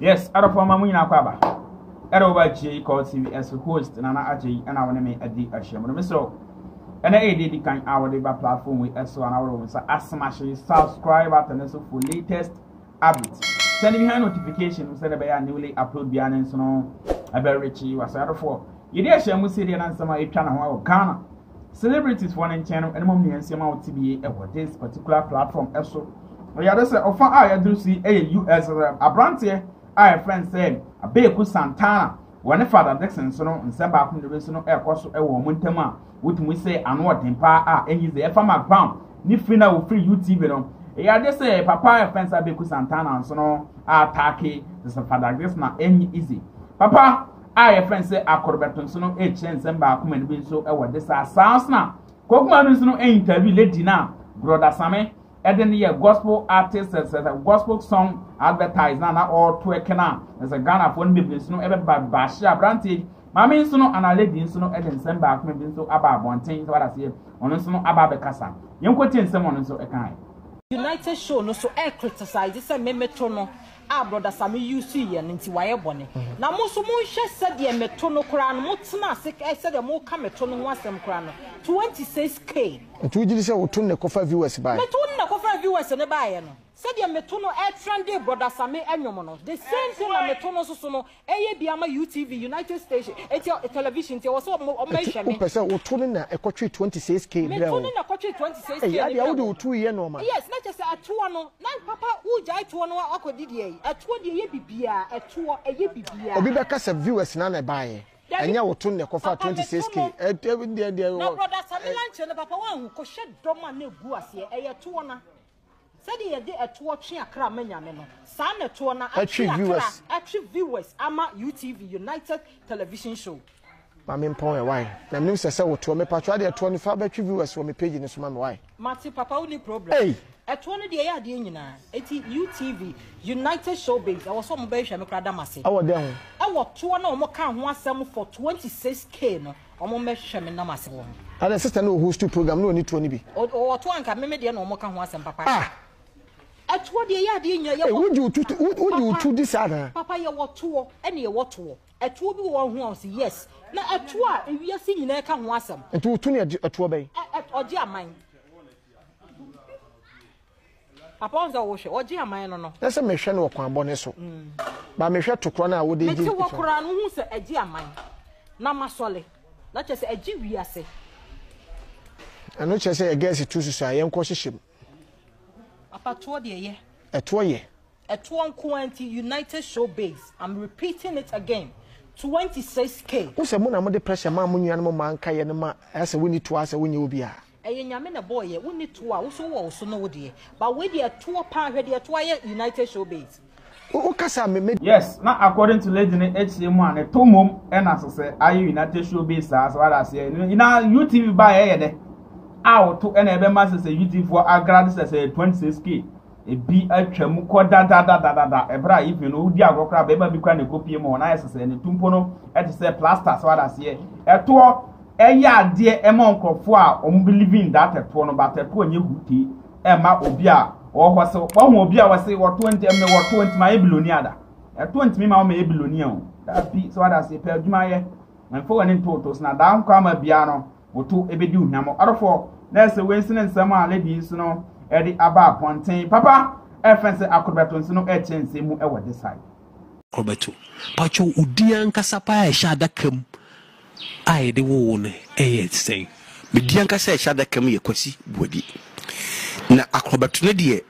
Yes, Arafama Mina Kwaba. Eroba J called TV as a host and an Aji and our name at the Ashamiso. And I did the kind our labor platform with S1 hour on Asmashi, subscribe at the for latest updates. Send me her notification, we said by a newly upload beyond and so I bet Richie was out of four. You dare share Mussidi and some a channel Ghana. Celebrities one in channel and mommy and some out TBA about this particular platform. Also, we are just offer I do see a US brand here. I have friends saying Abeiku Santana, when Fada Dickson and send back from the regional air course a woman tema, which we say and what in power and is the FMA bound. Nifina will free you TV on. Yeah, they say Papa offense Abeiku Santana and so no attack the Fada Dickson any easy. Papa, I have friends say I could bet on so no H and send back home and be so what this are sounds now. Cockman is no interview lady now, brother Sammy. And then the gospel artist as a gospel song advertised now or tweakana as a Ghana phone business no ever by Bashia Branty. Mammy Suno and a lady in Suno and send back maybe so about one thing what I say on Suno about the Casa. Young quoting someone so a kind. United show no so air criticizes and memetrono. Ah, brother Sammy, you see, and into wire bonnet. Now, most of my share said the metrono crown, what's not sick. I said a more come metrono was some crown 26K. Two judicial will turn the cover viewers by. Viewers and a buyer. Said your metono air trendy brother Sammy and Yomono. The same thing on metono sosono, AABAMA UTV, United Station, a television, there was so much. Will turn in a country 26K. Metono a country 26K. 2 year normal. Yes, not just a 2 1 9 Papa Ujai 2 1 or Didier, a 20 year BBA, a 2 year BBA. Obibacas of viewers and a buyer. And you will turn the cover 26K. No, brother Sammy Lunch and Papa one who shed Doma new Guasia, a 2 1. Sadi yadi etuwa chini akra menyameno. Sana etuwa na actually viewers ama UTV United Television Show. Mami mponwe why? Na mnimi sasa otuwa me patwa de etuwa ni faba actually viewers wa me page ni suma me why? Mati papa uni problem. Hey. Etuwa ni de ya de nyina. Eti UTV United Showbiz. Awaso mbe hwe me kra da mase. Awo de ho. Awo tuwa na omo kan ho asem for 26K no. Omo me hwe me na mase wo. Ada sister no host program no ni tuwa ni bi. O otuwa anka meme de na omo kan ho asem papa. Ah. At what the yard in your would you this other? Papa, you what to any what to at 2 1 wants, yes. Now at 2 hour, if you are seeing a come was some at 2 2 at Wabay at or dear mine upon the wash or dear mine or no. That's a mission or one bonesso. But Michel to Crona would make you walk around who's a dear mine. Nama Solly, not just a GBS. And not just say against it to society and cautious. About 2 years. At 2 years. At 120 United Showbiz. I'm repeating it again. 26K. Who's a moon? I'm under pressure. Man, money and man can't. And man, as we need to ask, we need to be. Aye, nyamena boy. We need to ask. Also no idea. But we dey at 2 pound. We dey at 2 years. United Showbiz. Who kasa me? Yes. Now, according to Lady HCM, and 2 mom and as I say, are you United Showbiz? As well as here, you know, UTV buy here there. Out to an Ebema says a UTV for our grads as a 26K. A B a Tremuko da Ebra, if you know, dear Rocker, baby, can you copy more nice as any tumpono at the plaster, so as here. A tour, a yard, dear among Cofua, on believing that a porno, but a poor new booty, Emma Obia, or was so one Obia was say what 20 or 20 my Bluniada. A 20 mima may Blunion. That be so as a Pedmire, and for an importos, now down come a piano. Oto ebedu nyamo arofo na se wensin nsema aledi nsuno e di aba ponten papa efense akrobato nsuno e chense mu e wode side akrobato pacho udian kasapa e shada kam ai de wo ne e yetsen median kasa e shada kam ye kwasi bodi na akrobato ne de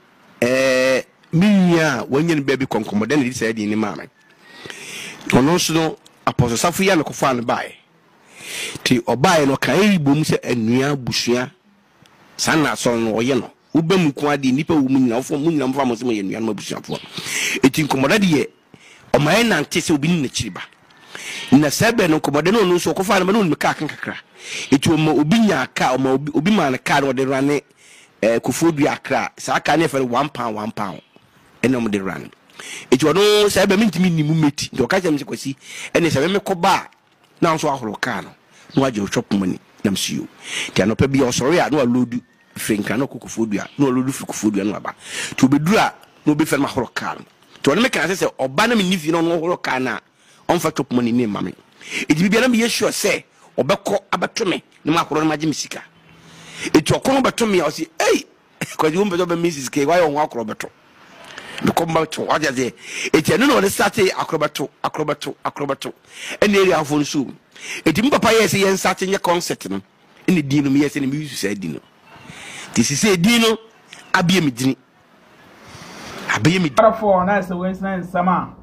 miya wanyen baby konkomoda ne di side ni mama ono nsuno aposo safu ya mekofa an bai ti obaye no kaibu mu se enua busua sana so no oye no obem ko ade nipa wo mu nyina fo mu nyina mfa mo se me enua no busua fo eti nkomoda de ye omaye nante se obi ni na kiriba na sebe no nkomoda no no so ko fa na no meka kan kakra eti oma obi nya aka oma obi ma na ka no de rane kufodu akra sa ka ne fa 1 pound 1 pound enom de rane eti ono sebe mentimi ni mu meti de okaje me kwasi ene sebe me ko ba na so ahoro ka no no aje chop money na msiu ti anopa bi osori a no alodu frenka no kokofodua no alodu fikofodua no aba to bedura no be fer ma horo ka to make an answer or banam if you don't know Kana on for top money name, mammy. It will be an issue, say, or Bako Abatome, no Macron Majimisica. It will come back to me, I'll say, hey, because you won't be Mrs. K. Why on walk Roberto? The combat to what they it's a no Saturday acrobato, and they are phone soon. It didn't papa yes, and starting your concert in the Dino, yes, and the music said Dino. This is a Dino, Abimidini. Therefore, nice Wednesday summer.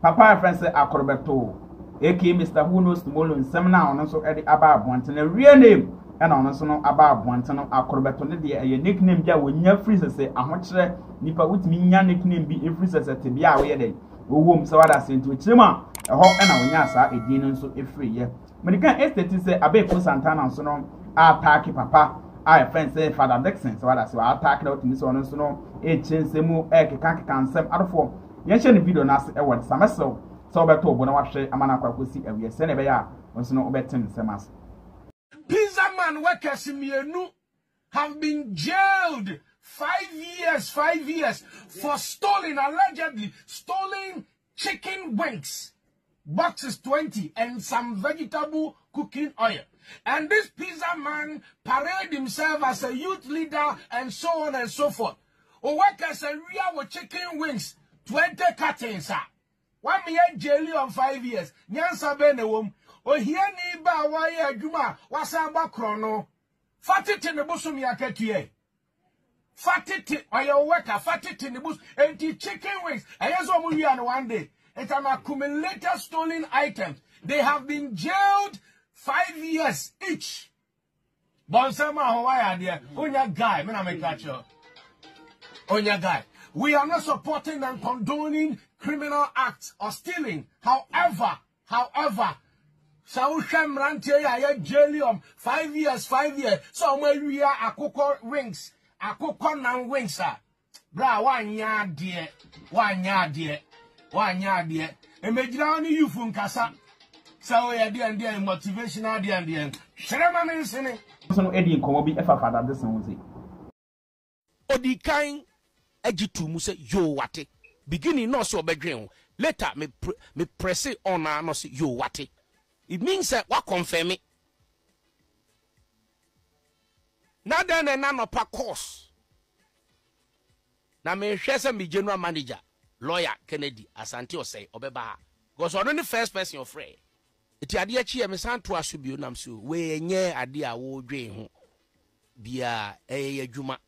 Papa friends acrobato, aka Mr. Who knows tomorrow in seminar, and also Eddie Abab wanting a real name, and also no Abab wanting acrobato, the nickname that will never freeze and say, I'm not sure Nipa with me, your nickname be freeze as a Tibia, where they womb so that I sent to a chimmer, a hawk and a yasa, a din and so a free year. Medican estate say Abeiku Santana, and so no, I attack Papa. I friends say Fada Dickson, so that's why I attack out Miss Onosono, a chance to move a can't cancel out of form. Yension video nasty a word semester, so better when I watch a manaka could see a year Senebea, or so no betting semester. Pizza man workers in Mienu have been jailed 5 years for stealing, allegedly stealing chicken wings, boxes 20, and some vegetable cooking oil. And this pizza man paraded himself as a youth leader and so on and so forth. Workers and we with chicken wings, 20 cartons. 1 year jail on 5 years. Nyansa Benewom. Oh, here neighbor, why a juma, what's about chrono? Fat it in the bosom yaketier. Fat it or your worker, fat it in the bus, and chicken wings. And yes, we are 1 day. It's an accumulated stolen item. They have been jailed 5 years each. Bonsama Hawaii there. Onya guy, me na me catch you. Onya guy. We are not supporting and condoning criminal acts or stealing. However, Saushem Rantia ya jailium 5 years. So we are a cocoa wings, sir. Bra 1 year dear. 1 year dear. And me drowning you from Casa. So yeah, dear, motivational dear. Sherman Senate. So Eddie Komobi ever father this one. Odi kind edgy to Musa yo wate. Beginning no so bedroom. Later me press it on no say yo wate. It means that what confirm it. Now then and none of a course. Now me share me general manager, lawyer Kennedy Asante say Obeba. Because only the first person you're afraid. It idea chia me san to asubio nam so we nye ade a wo dwen ho bia yadwuma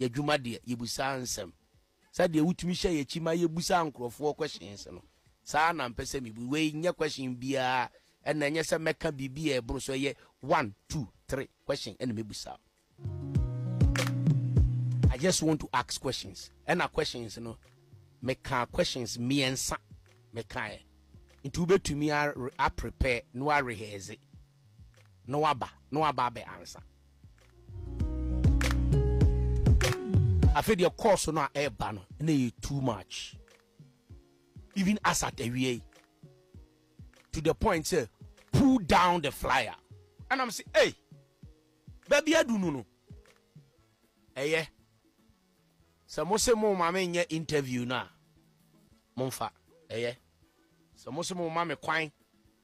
yadwuma de yebusa nsem sa de wutumi hye yachima yebusa nkrofo questions no sa na mpese mi we nye question bia na nye se meka bibia ebro so ye 1 2 3 question and mebusa. I just want to ask questions and our questions no meka questions me ensa meka into be to me I prepare no I rehearse it. No aba be answer. I feel your course on air ban too much. Even as at the way to the point say pull down the flyer. And I'm saying, hey, baby I do no. Eh yeah. So mo se mo mama nye interview na. Monfa. Eh yeah. So most of my mama quine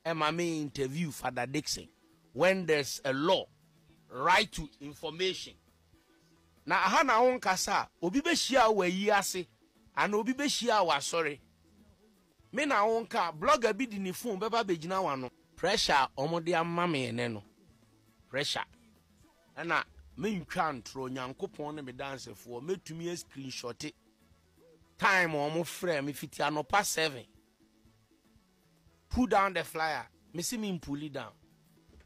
and my main interview Fada Dickson. When there's a law, right to information. Na hana on kasa, obibe shia we yase, and obibe shia wa sorry. Me na onka blogger bidi ni phone beba bejina wano. Pressure omodia mame eneno. Pressure. Ana me can't throw nyankopon me dance for me to me a screenshot it. Time omo frame if it no past 7. Pull down the flyer. Me see me pull it down.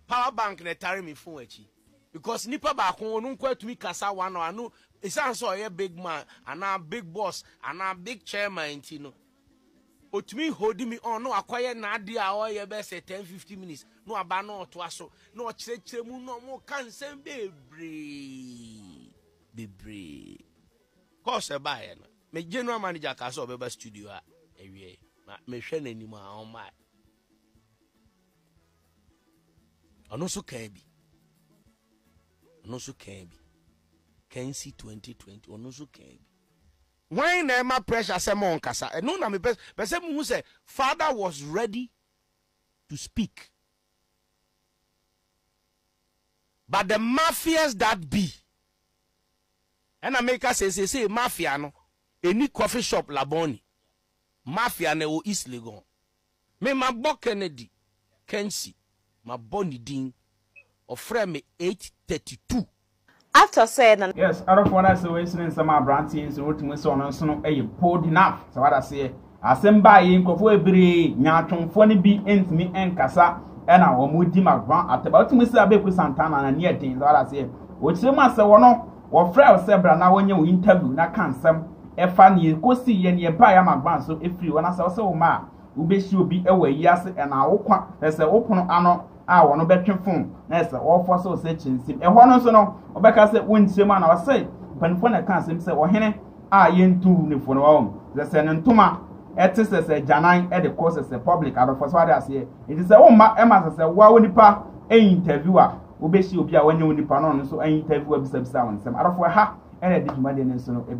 Power bank netari me phone echi. Because nipa ba kon onu kwa to me kasa one or no. It sounds so a big man and a big boss and a big chairman tino. But me holding me on no acquire nadia or ye best 10-15 minutes. No abano to aso. No chemu no more can send baby. Cause a buyer. Me general manager kaso beba studio every me shen any on my Onosu Kebi. Kensi 2020. Onosu Kebi. When there my pressure, say mon kasa. No na me best. But say who say Father was ready to speak, but the mafias that be, and I make us say mafia no. Any coffee shop laboni, mafia ne o East Legon. Me ma bo Kennedy, Kensi, ma boni ding, offer me 8:32. After saying yes, I don't want to waste some of branches or to miss on some a poor enough. So, what I say, I send by ink of every Natum funny be ends me and Casa and I will move him at about Mr. Abeiku Santana and near things. What I say, which you must say, one or frail Sebra now when you interview, not can some a funny go see and nearby am advanced. So, if you want us also, ma, Ubish will be away, yes, and I will come as an open honor. I want to bet your phone. That's all for so searching. And one also know, or back I said, when Simon, I say, when I can't say, or Henne, I ain't too for home. The Senate Tuma, at this as a Janine at the course as a public out of us. What I say, it is a home, Emma, as a Wawinipa, a interviewer, who basically will be a when you in the Panon, so I interview website sounds. Some out of her, and I did my dinner.